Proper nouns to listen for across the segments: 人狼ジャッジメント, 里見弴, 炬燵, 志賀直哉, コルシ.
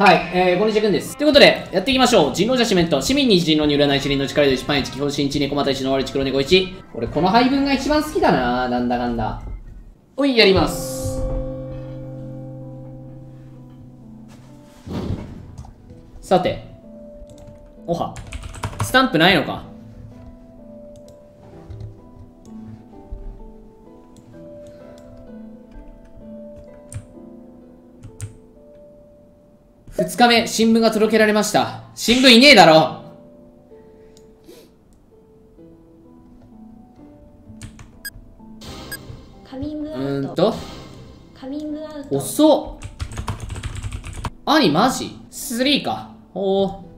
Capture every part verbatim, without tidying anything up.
はい、えー、こんにちは、くんです。ということで、やっていきましょう。人狼者四面と、市民に一人狼に占い、市民の力で一、パン一、基本新一、猫また一、の悪一、黒猫一。俺、この配分が一番好きだなぁ。なんだかんだ。おい、やります。さて。おは。スタンプないのか。ふつかめ、新聞が届けられました。新聞いねえだろ。カミングアウト。うんと。カミングアウト。遅っ。兄マジ ?スリー か。おお。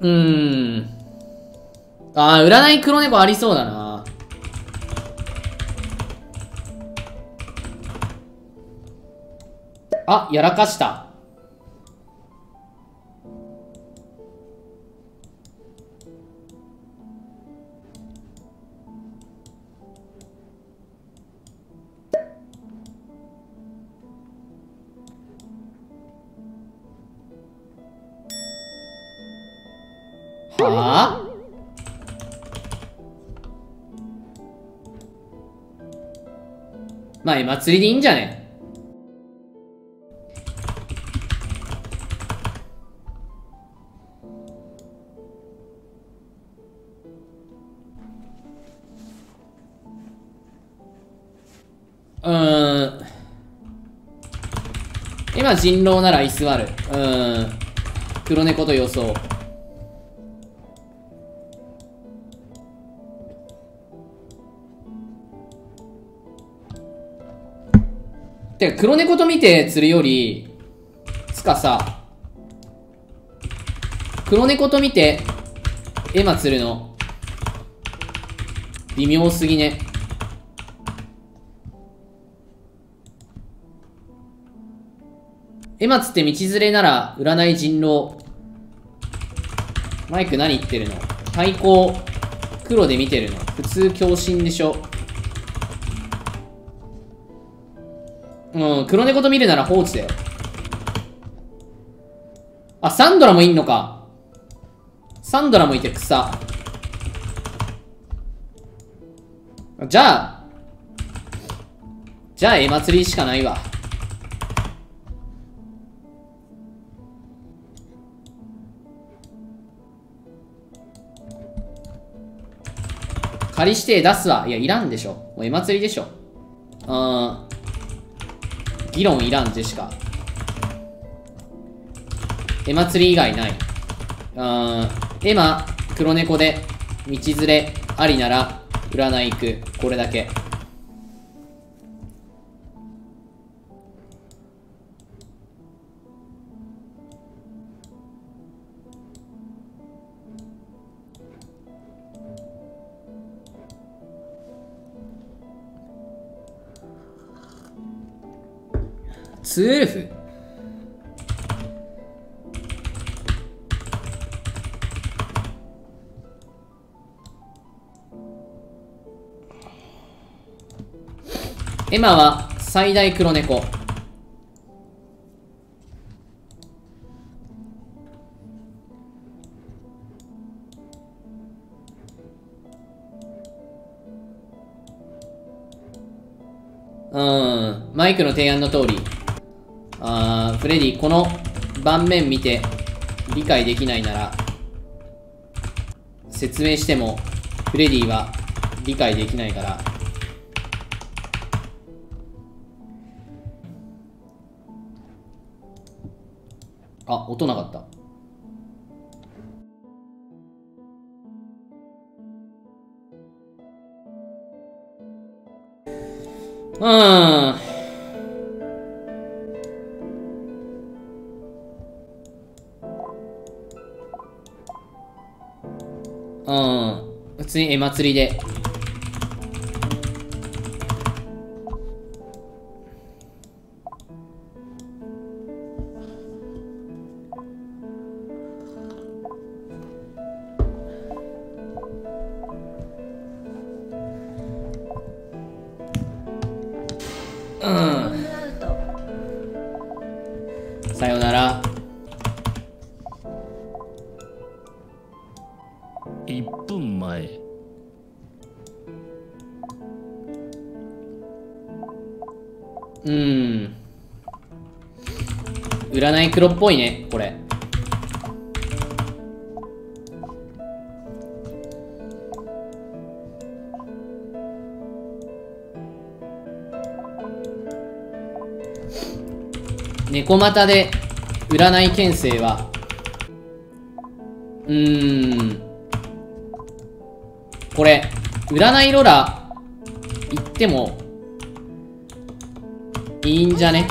うーん。ああ、占い黒猫ありそうだな。あ、やらかした。はあ？まあ、祭りでいいんじゃね？うーん。今、人狼なら居座る。うーん。黒猫と予想。てか、黒猫と見て釣るより、つかさ、黒猫と見て、エマ釣るの、微妙すぎね。エマつって道連れなら占い人狼。マイク何言ってるの？対抗黒で見てるの。普通強振でしょ。うん、黒猫と見るなら放置だよ。あ、サンドラもいんのか。サンドラもいて草。じゃあ、じゃあエマ釣りしかないわ。仮指定出すわ。いや、いらんでしょ。もう絵祭りでしょ。うーん。議論いらん、ジェシカ。絵祭り以外ない。うーん。絵馬、黒猫で、道連れ、ありなら、占い行く。これだけ。ツーウルフ。エマは最大黒猫。うん、マイクの提案の通り。あー、フレディ、この盤面見て理解できないなら、説明してもフレディは理解できないから。あ、音なかった。うーん。うん。普通に絵祭りで。うん。さよなら。いっぷんまえ。うーん、占い黒っぽいねこれ。猫股で占い牽制は、うーん、これ占いロラ行ってもいいんじゃね。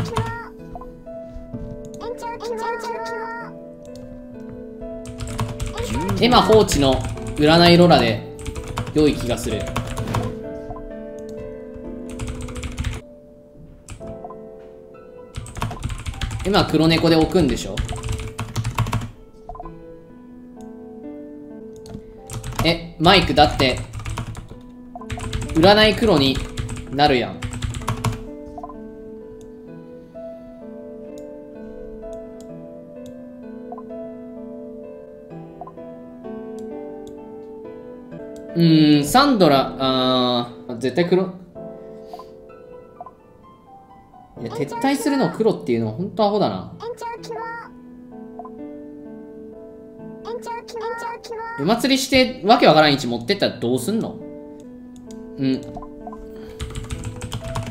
テマ放置の占いロラで良い気がする。今黒猫で置くんでしょ。え、マイクだって占い黒になるやん。うーん、サンドラ、あー、絶対黒。いや、撤退するの黒っていうのは本当アホだな。お祭りしてわけわからん位置持ってったらどうすんの。うん、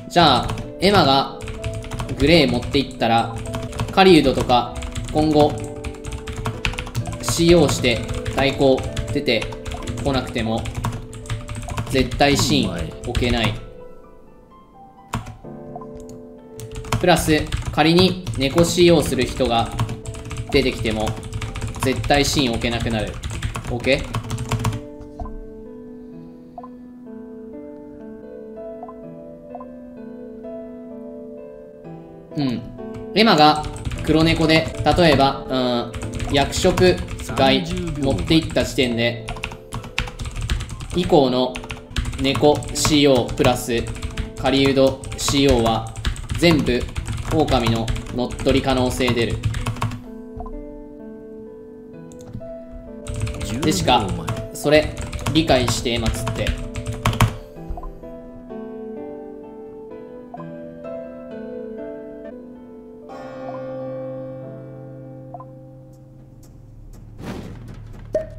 じゃあエマがグレー持っていったら狩人とか今後 シーオー して対抗出て来なくても絶対シーン置けない。プラス仮に猫 シーオー する人が出てきても絶対シーン置けなくなる。 OK。 うん、エマが黒猫で例えば、うん、役職外持っていった時点で以降の猫 シーオー プラス狩人 シーオー は全部狼の乗っ取り可能性出るでしか。それ理解してまつって、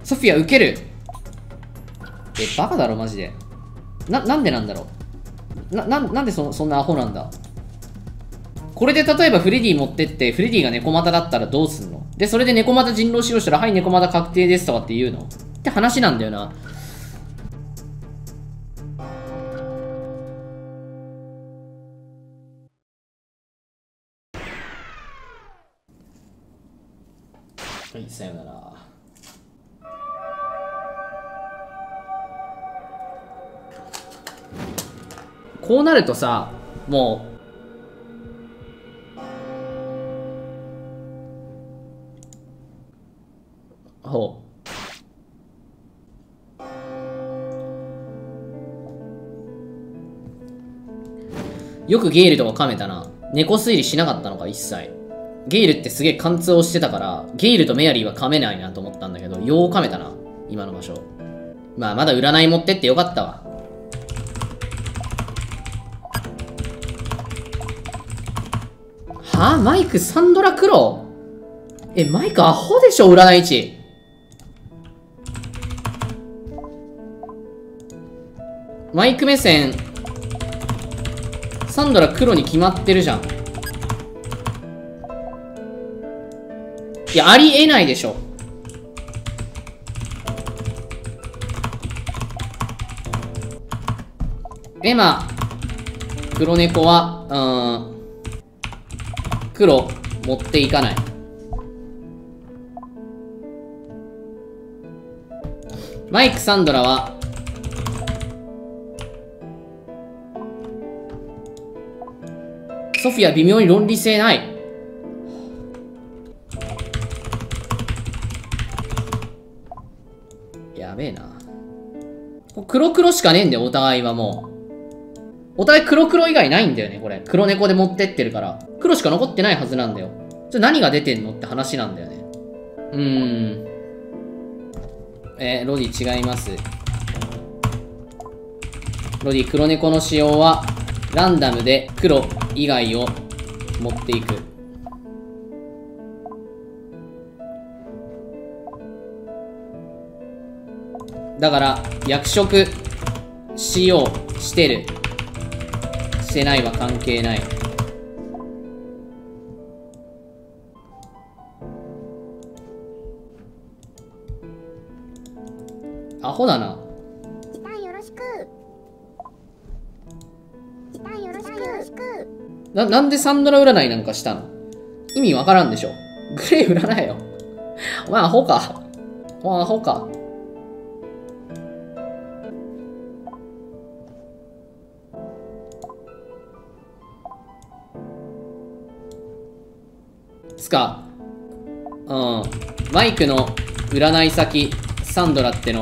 ソフィアウケる。え、バカだろマジで。な、なんでなんだろう。な、な、なんでそ、そんなアホなんだ。これで例えばフレディ持ってって、フレディが猫股だったらどうすんの。で、それで猫股人狼使用したら、はい、猫股確定ですとかって言うのって話なんだよな。はい、さよなら。こうなるとさ、もうほう、よくゲイルとか噛めたな。猫推理しなかったのか一切。ゲイルってすげえ貫通をしてたから、ゲイルとメアリーは噛めないなと思ったんだけど、よう噛めたな今の場所。まあまだ占い持ってってよかったわ。あ、マイクサンドラ黒。え、マイクアホでしょ占い位置。マイク目線サンドラ黒に決まってるじゃん。いや、ありえないでしょ。エマ黒猫はうーん黒持っていかない。マイクサンドラはソフィア微妙に論理性ない。やべえな。黒黒しかねえんだよお互いは。もうお互い黒黒以外ないんだよねこれ。黒猫で持ってってるから黒しか残ってないはずなんだよ。ちょ何が出てんのって話なんだよね。うーん。えー、ロディ違います。ロディ、黒猫の使用は、ランダムで黒以外を持っていく。だから、役職使用してる。してないは関係ない。アホだな。時短よろしく。時短よろしく。な、なんでサンドラ占いなんかしたの？意味わからんでしょ。グレー売らないよ。お前アホか。お前アホか。つか、うん。マイクの占い先、サンドラっての。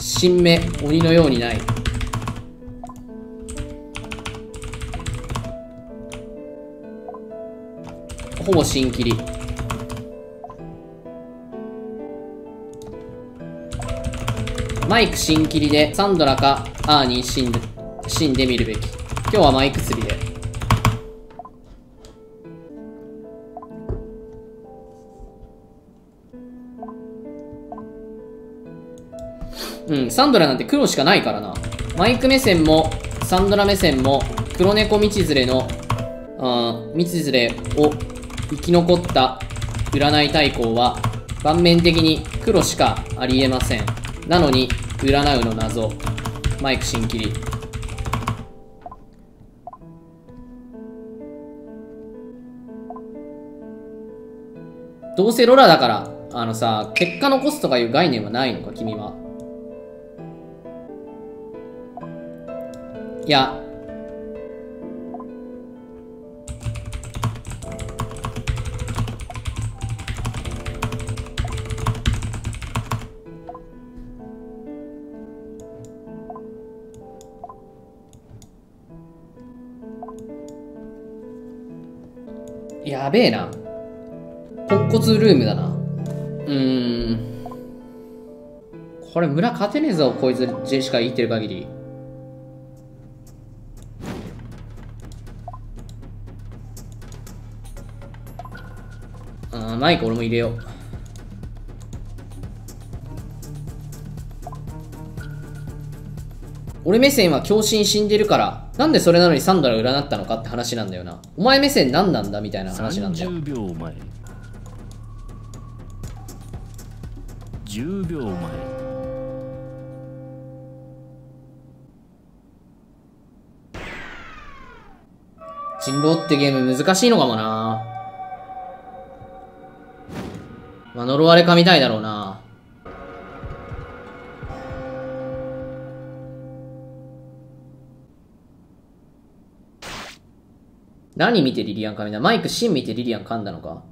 新芽、鬼のようにない。ほぼ新切り。マイク新切りでサンドラかアーニー死んで、死んでみるべき。今日はマイク釣りで。うん、サンドラなんて黒しかないからな。マイク目線も、サンドラ目線も、黒猫道連れの、うん、道連れを生き残った占い対抗は、盤面的に黒しかありえません。なのに、占うの謎。マイク新切り。どうせロラだから、あのさ、結果残すとかいう概念はないのか、君は。いや、やべえな。骨骨ルームだな。うーん。これ村勝てねえぞ、こいつジェシカ言ってる限り。マイク俺も入れよう。俺目線は狂神死んでるから、なんでそれなのにサンドラ占ったのかって話なんだよな。お前目線何なんだみたいな話なんだよ。じゅうびょうまえじゅうびょうまえ人狼ってゲーム難しいのかもな。まあ、呪われかみたいだろうな。何見てリリアン噛みだ。マイク芯見てリリアン噛んだのか。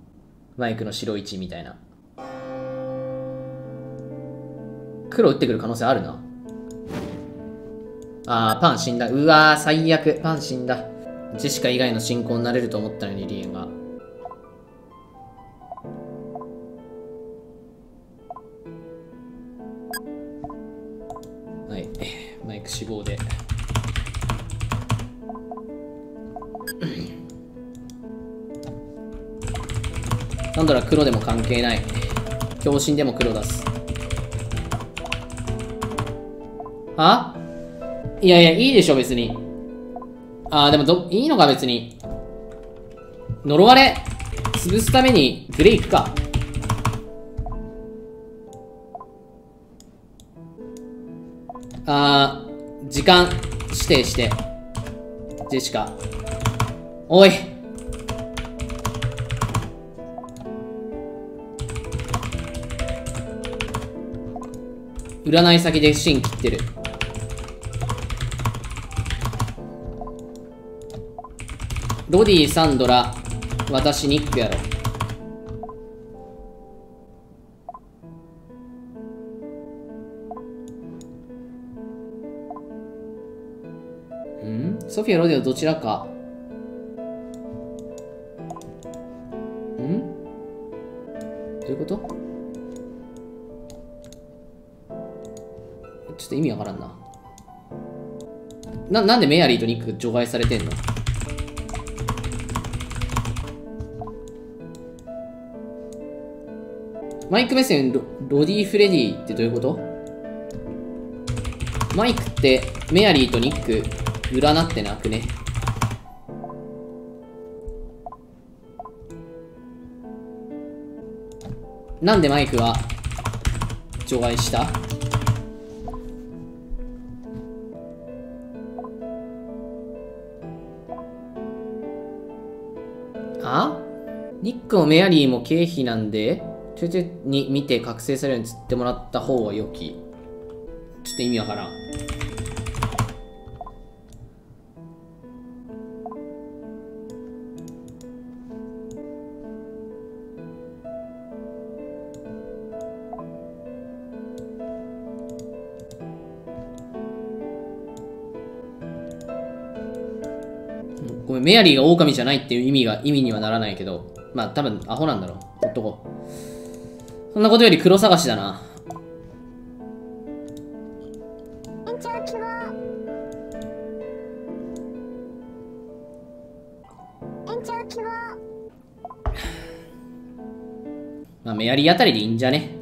マイクの白いちみたいな。黒打ってくる可能性あるな。あー、パン死んだ。うわー、最悪。パン死んだ。ジェシカ以外の進行になれると思ったのに、リリアンが。死亡でなんだろう。黒でも関係ない。狂信でも黒出す。あ、いやいや、いいでしょ別に。あー、でもどいいのか別に。呪われ潰すためにグレーいくか。あー、時間指定して。ジェシカ。おい。占い先で芯切ってる。ロディ、サンドラ、私、ニックやろ。ソフィア、ロディオどちらか。んどういうこと？ちょっと意味わからんな。な、なんでメアリーとニック除外されてんの？マイク目線 ロ, ロディ・フレディってどういうこと？マイクってメアリーとニック占ってなくね？なんでマイクは除外した？あ？ニックもメアリーも経費なんでちょいちょいに見て覚醒するように釣ってもらった方が良き。ちょっと意味わからん。ごめん、メアリーが狼じゃないっていう意味が意味にはならないけど、まあ多分アホなんだろう。ほっとこう。そんなことより黒探しだな。延長希望。延長希望。まあメアリーあたりでいいんじゃね。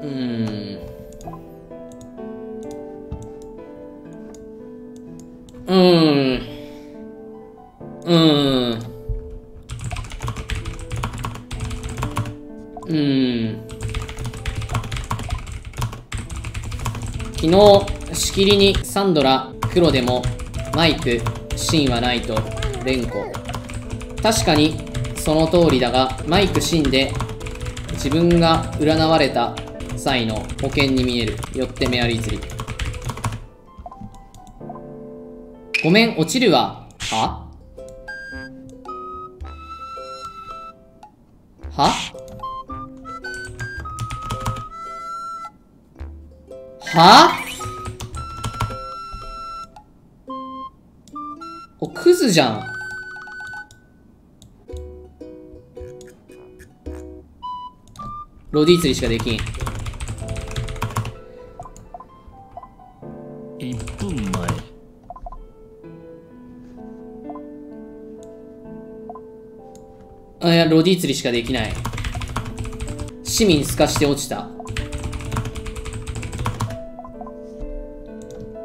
うーん。うーん。うーん。うーん。昨日、しきりにサンドラ、黒でも、マイク、シンはないと、連呼。確かに、その通りだが、マイク、シンで、自分が占われた際の保険に見える。よってメアリー釣り。ごめん、落ちるわ。は？は？は？お、クズじゃん。ロディ釣りしかできん。いっぷんまえ。あ、いや、ロディ釣りしかできない。市民透かして落ちた。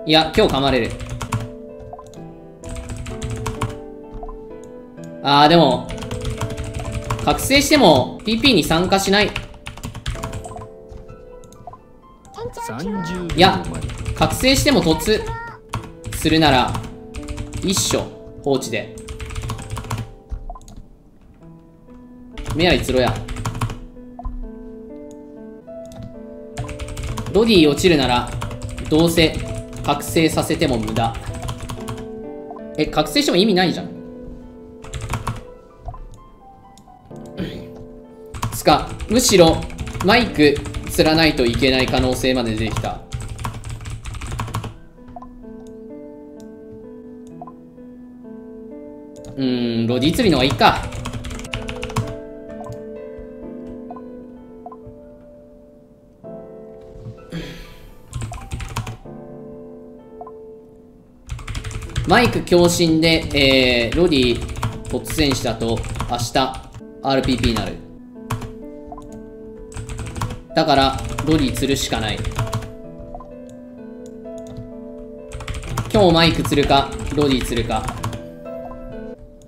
いや、今日噛まれる。あー、でも、覚醒しても ピーピー に参加しない。いや、覚醒しても突するなら、一緒、放置で。メアリ釣ろや。ロディ落ちるならどうせ覚醒させても無駄。え、覚醒しても意味ないじゃん。つかむしろマイク釣らないといけない可能性まで出てきた。うーん、ロディ釣りの方がいいか。マイク強振で、えー、ロディ突然したと明日 アールピーピー になる。だからロディ釣るしかない。今日マイク釣るかロディ釣るか。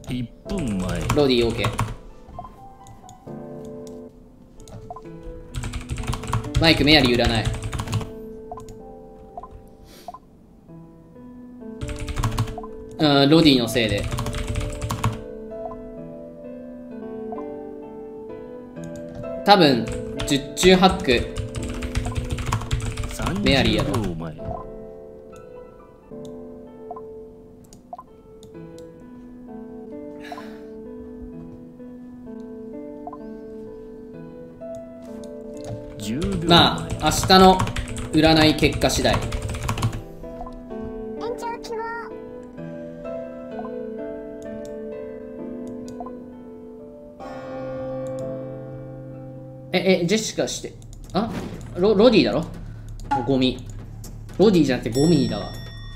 いっぷんまえ。ロディ OK。マイクメアリー占い。うん、ロディのせいで。多分、十中八九、メアリーやろ。まあ、明日の占い結果次第。延長希望。え、え、ジェシカして、あロ、ロディだろゴミ。ロディじゃなくてゴミだわ。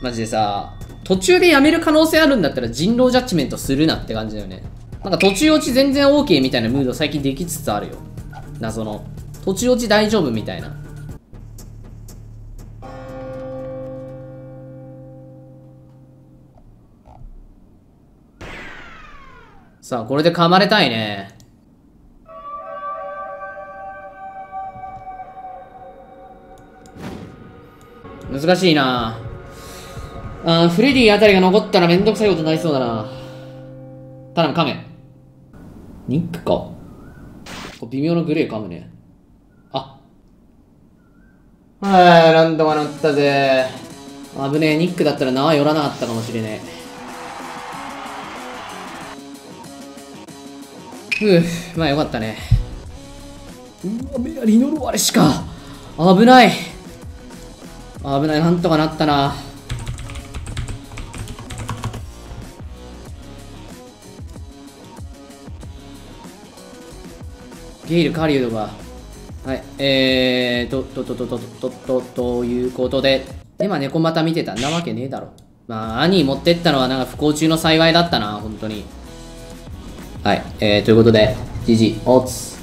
マジでさ、途中でやめる可能性あるんだったら人狼ジャッジメントするなって感じだよね。なんか途中落ち全然 OK みたいなムード最近できつつあるよ。謎の。途中落ち大丈夫みたいな。さあ、これで噛まれたいね。難しいなあー。フレディあたりが残ったらめんどくさいことになりそうだな。頼む、噛め。ニックか。微妙なグレー噛むね。あはい、ランドが乗ったぜ。危ねえ、ニックだったら縄寄らなかったかもしれねえ。ふぅ、まあよかったね。うわ、メアリーの呪われしか。危ない。危ない、なんとかなったな。ゲイル、狩人が。はい、えーと、と、と、と、と、と、と、ということで。今、猫また見てたんなわけねえだろ。まあ、兄持ってったのはなんか不幸中の幸いだったな、本当に。はい、えー、ということで、ジージー、おつ。